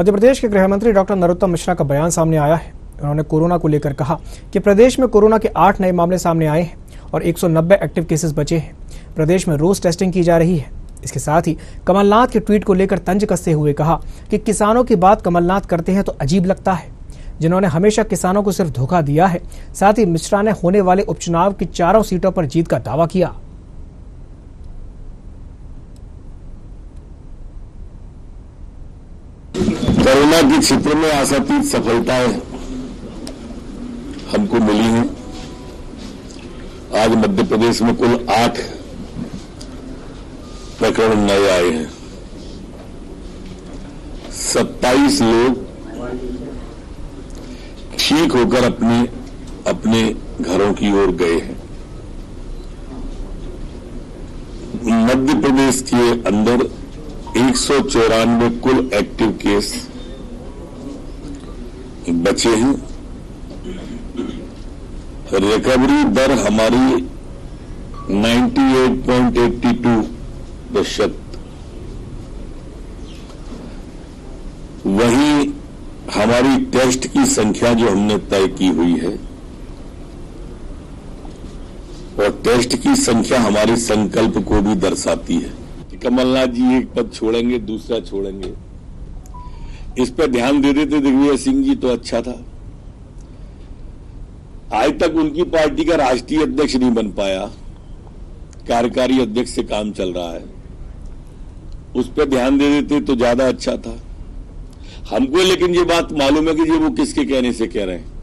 मध्य प्रदेश के गृह मंत्री डॉक्टर नरोत्तम मिश्रा का बयान सामने आया है। उन्होंने कोरोना को लेकर कहा कि प्रदेश में कोरोना के 8 नए मामले सामने आए हैं और 190 एक्टिव केसेस बचे हैं। प्रदेश में रोज टेस्टिंग की जा रही है। इसके साथ ही कमलनाथ के ट्वीट को लेकर तंज कसते हुए कहा कि किसानों की बात कमलनाथ करते हैं तो अजीब लगता है, जिन्होंने हमेशा किसानों को सिर्फ धोखा दिया है। साथ ही मिश्रा ने होने वाले उपचुनाव की 4 सीटों पर जीत का दावा किया। कोरोना के क्षेत्र में आशातीत सफलताएं हमको मिली हैं। आज मध्य प्रदेश में कुल 8 प्रकरण नए आए हैं। 27 लोग ठीक होकर अपने घरों की ओर गए हैं। मध्य प्रदेश के अंदर 194 कुल एक्टिव केस बचे हैं। रिकवरी दर हमारी 98.82%। वहीं हमारी टेस्ट की संख्या जो हमने तय की हुई है और टेस्ट की संख्या हमारे संकल्प को भी दर्शाती है। कमलनाथ जी एक पद छोड़ेंगे, दूसरा छोड़ेंगे, इस पर ध्यान दे देते दिग्विजय सिंह जी तो अच्छा था। आज तक उनकी पार्टी का राष्ट्रीय अध्यक्ष नहीं बन पाया, कार्यकारी अध्यक्ष से काम चल रहा है, उस पर ध्यान दे देते तो ज्यादा अच्छा था हमको। लेकिन ये बात मालूम है कि ये वो किसके कहने से कह रहे हैं।